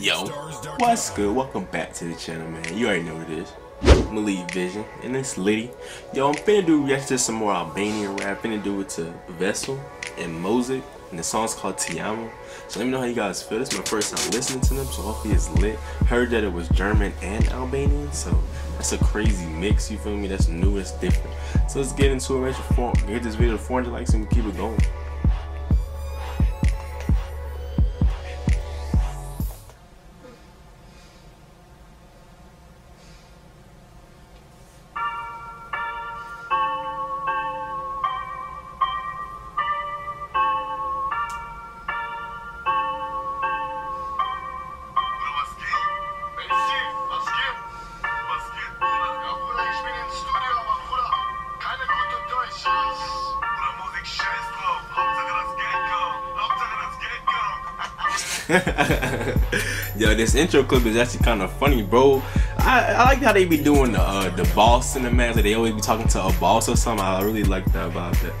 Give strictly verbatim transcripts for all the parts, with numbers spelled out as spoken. Yo, what's good? Welcome back to the channel, man. You already know what it is. Malik Vision, and it's Liddy. Yo, I'm finna do react to some more Albanian rap. I'm finna do it to Veysel and Mozzik, and the song's called Ti Amo. So let me know how you guys feel. This is my first time listening to them, so hopefully it's lit. Heard that it was German and Albanian, so that's a crazy mix, you feel me? That's new, it's different. So let's get into it. Get this video to four hundred likes and we keep it going. Yo, this intro clip is actually kind of funny, bro. I, I like how they be doing the, uh, the boss in the man, like they always be talking to a boss or something. I really like that about that.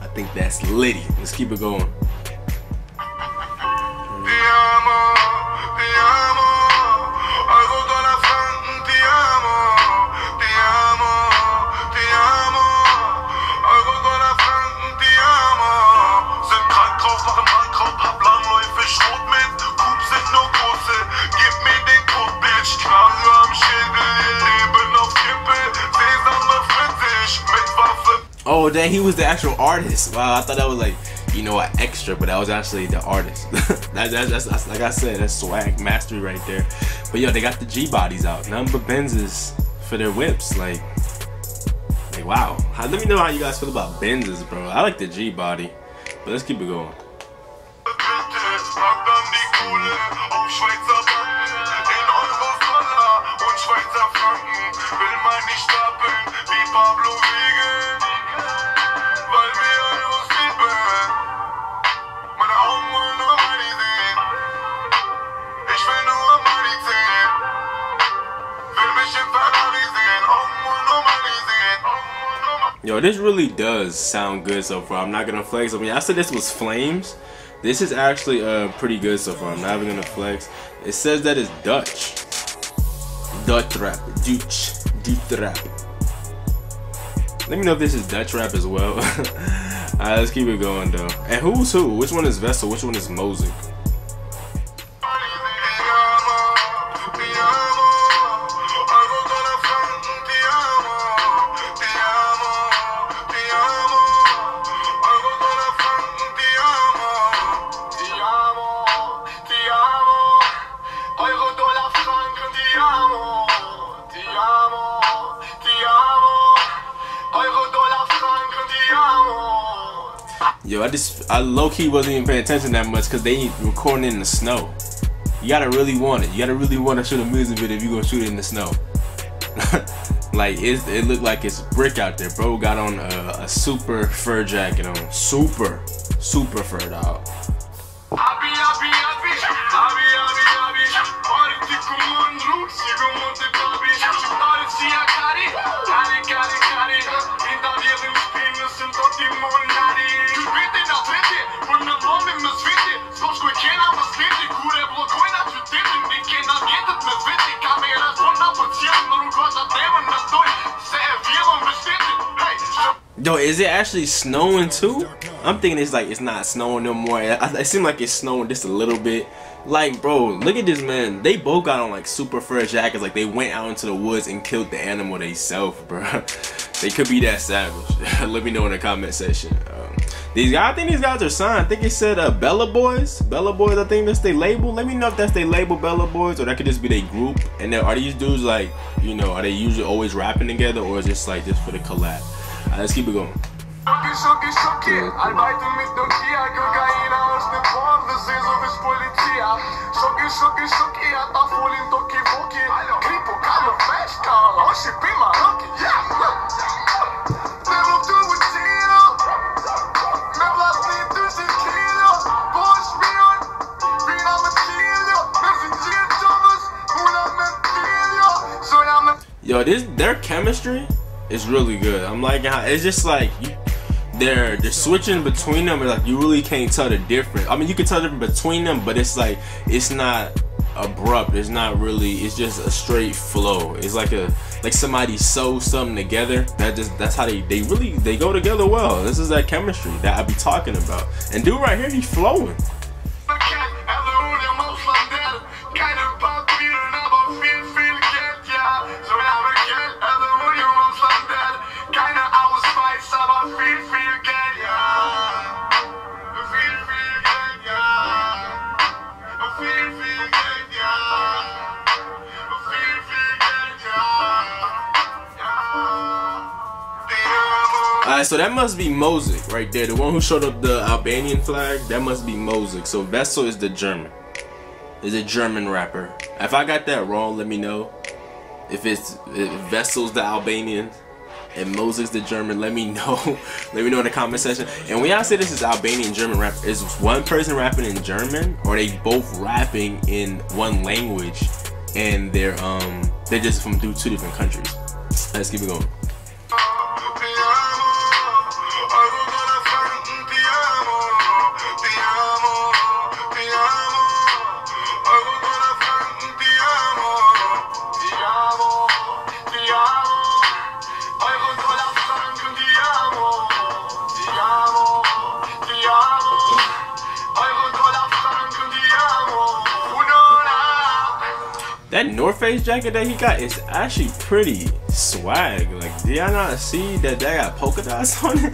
I think that's Liddy. Let's keep it going. Oh, dang, he was the actual artist. Wow, I thought that was like, you know, an extra, but that was actually the artist. that, that, that's, that's, like I said, that's swag mastery right there. But yo, they got the G-bodies out. None but Benzes for their whips. Like, like wow. How, let me know how you guys feel about Benzes, bro. I like the G-body, but let's keep it going. Yo, this really does sound good so far. I'm not gonna flex. I mean, I said this was Flames. This is actually uh, pretty good so far. I'm not even gonna flex. It says that it's Dutch. Dutch rap. Dutch. Dutch rap. Let me know if this is Dutch rap as well. Alright, let's keep it going though. And who's who? Which one is Veysel? Which one is Mozzik? Yo, I just, I low-key wasn't even paying attention that much because they recording in the snow. You gotta really want it. You gotta really want to shoot a music video if you're gonna shoot it in the snow. Like, it's, it looked like it's brick out there. Bro got on a, a super fur jacket on. Super, super fur, dog. Yo, is it actually snowing too? I'm thinking it's like it's not snowing no more. It, it seems like it's snowing just a little bit. Like, bro, look at this man. They both got on like super fur jackets. Like they went out into the woods and killed the animal themselves, bro. They could be that savage. Let me know in the comment section. Um, these guys, I think these guys are signed. I think it said uh, Bella Boys. Bella Boys. I think that's their label. Let me know if that's their label, Bella Boys, or that could just be their group. And then are these dudes like, you know, are they usually always rapping together, or is this like just for the collab? Right, let's keep it going. Yo, this their chemistry. It's really good. I'm like, it's just like you, they're they're switching between them, and like you really can't tell the difference. I mean, you can tell the difference between them, but it's like it's not abrupt. It's not really, it's just a straight flow. It's like a like somebody sew something together. That just that's how they they really they go together well. This is that chemistry that I be talking about. And dude right here, he's flowing. Alright, so that must be Mozzik right there. The one who showed up the Albanian flag, that must be Mozzik. So Veysel is the German. Is a German rapper. If I got that wrong, let me know. If it's if Veysel's the Albanian and Mozzik's the German, let me know. Let me know in the comment section. And when y'all say this is Albanian German rap, is one person rapping in German, or they both rapping in one language and they're um they're just from two different countries? Let's keep it going. That North Face jacket that he got is actually pretty swag. Like, did y'all not see that that got polka dots on it?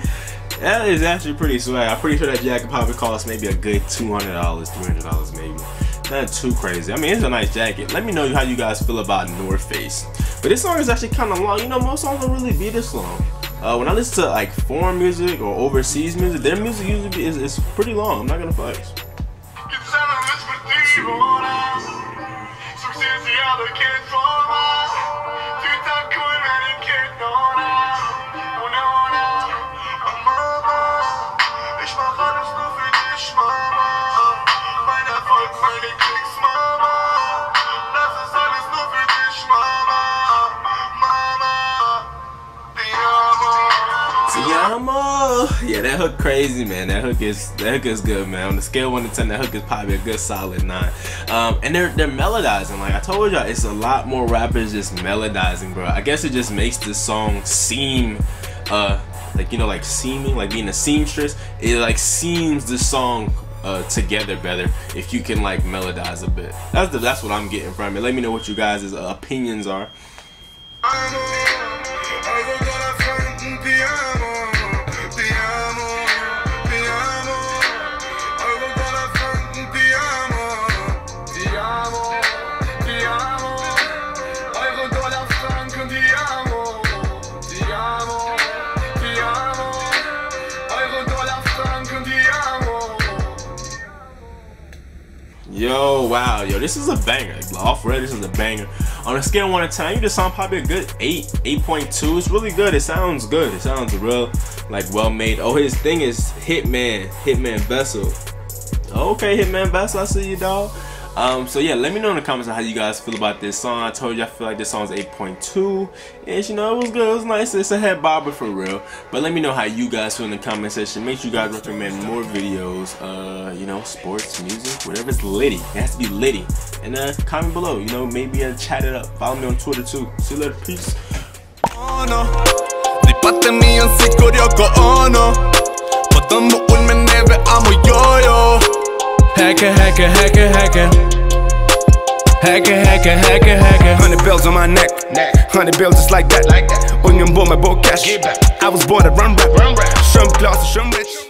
That is actually pretty swag. I'm pretty sure that jacket probably cost maybe a good two hundred dollars, three hundred dollars maybe. Not too crazy. I mean, it's a nice jacket. Let me know how you guys feel about North Face. But this song is actually kind of long. You know, most songs don't really be this long. Uh, when I listen to like foreign music or overseas music, their music usually is, is pretty long. I'm not going to flex. Yeah, that hook crazy, man. That hook is that hook is good, man. On the scale of one to ten, that hook is probably a good solid nine. Um, and they're they're melodizing. Like I told y'all, it's a lot more rappers just melodizing, bro. I guess it just makes this song seem, uh, like you know, like seeming, like being a seamstress. It like seems the song uh together better if you can like melodize a bit. That's the that's what I'm getting from it. Let me know what you guys' uh, opinions are. Yo, wow, yo, this is a banger. Like, off red, this is a banger. On a scale of one to ten, you just sound probably a good eight, eight point two. It's really good. It sounds good. It sounds real, like, well made. Oh, his thing is Hitman, Hitman Veysel. Okay, Hitman Veysel, I see you, dog. Um, so yeah, let me know in the comments how you guys feel about this song. I told you I feel like this song's eight point two, and you know it was good, it was nice. It's a head bobber for real. But let me know how you guys feel in the comment section. Make sure you guys recommend more videos. Uh, you know, sports, music, whatever. It's Liddy. It has to be Liddy. And uh, comment below. You know, maybe uh, chat it up. Follow me on Twitter too. See you later. Peace. Hacker, hacker, hacker, hacker. Hacker, hacker, hacker, hacker. Hundred bills on my neck. Hundred bills just like that. Bring them boom, my boy cash. I was born to run rap. Shrimp class, shrimp rich.